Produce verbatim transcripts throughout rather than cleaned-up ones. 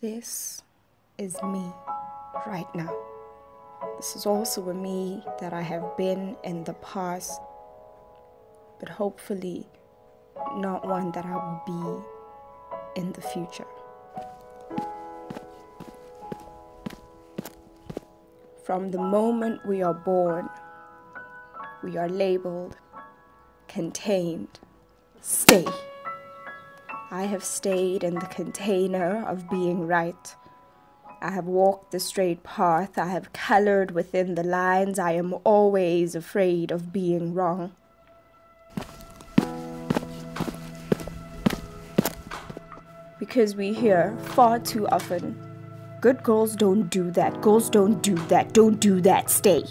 This is me right now. This is also a me that I have been in the past, but hopefully not one that I will be in the future. From the moment we are born, we are labeled, contained, stay. I have stayed in the container of being right. I have walked the straight path. I have colored within the lines. I am always afraid of being wrong. Because we hear far too often, good girls don't do that, girls don't do that, don't do that, stay.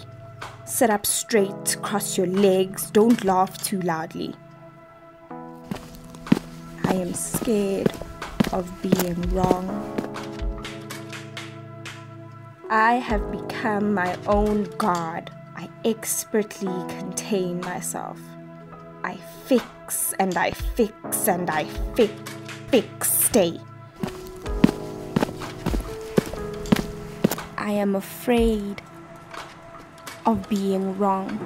Sit up straight, cross your legs, don't laugh too loudly. I am scared of being wrong. I have become my own guard. I expertly contain myself. I fix and I fix and I fix, fix, stay. I am afraid of being wrong.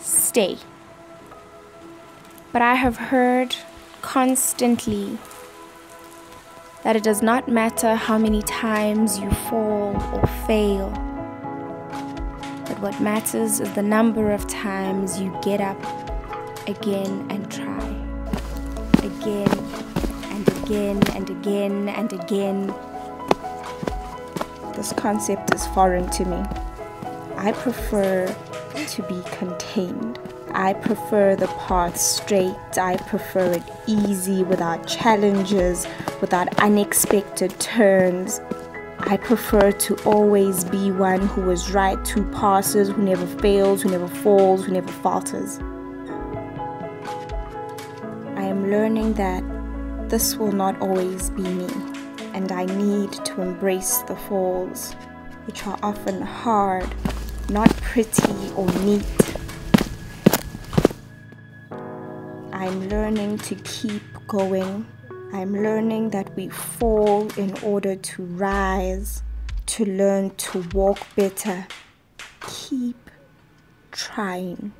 Stay. But I have heard constantly that it does not matter how many times you fall or fail, but what matters is the number of times you get up again and try. Again and again and again and again. This concept is foreign to me. I prefer to be contained. I prefer the path straight. I prefer it easy, without challenges, without unexpected turns. I prefer to always be one who is right, who passes, who never fails, who never falls, who never falters. I am learning that this will not always be me, and I need to embrace the falls, which are often hard, not pretty or neat. I'm learning to keep going. I'm learning that we fall in order to rise, to learn to walk better. Keep trying.